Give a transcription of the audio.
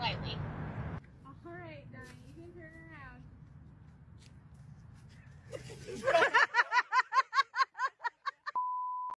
lightly.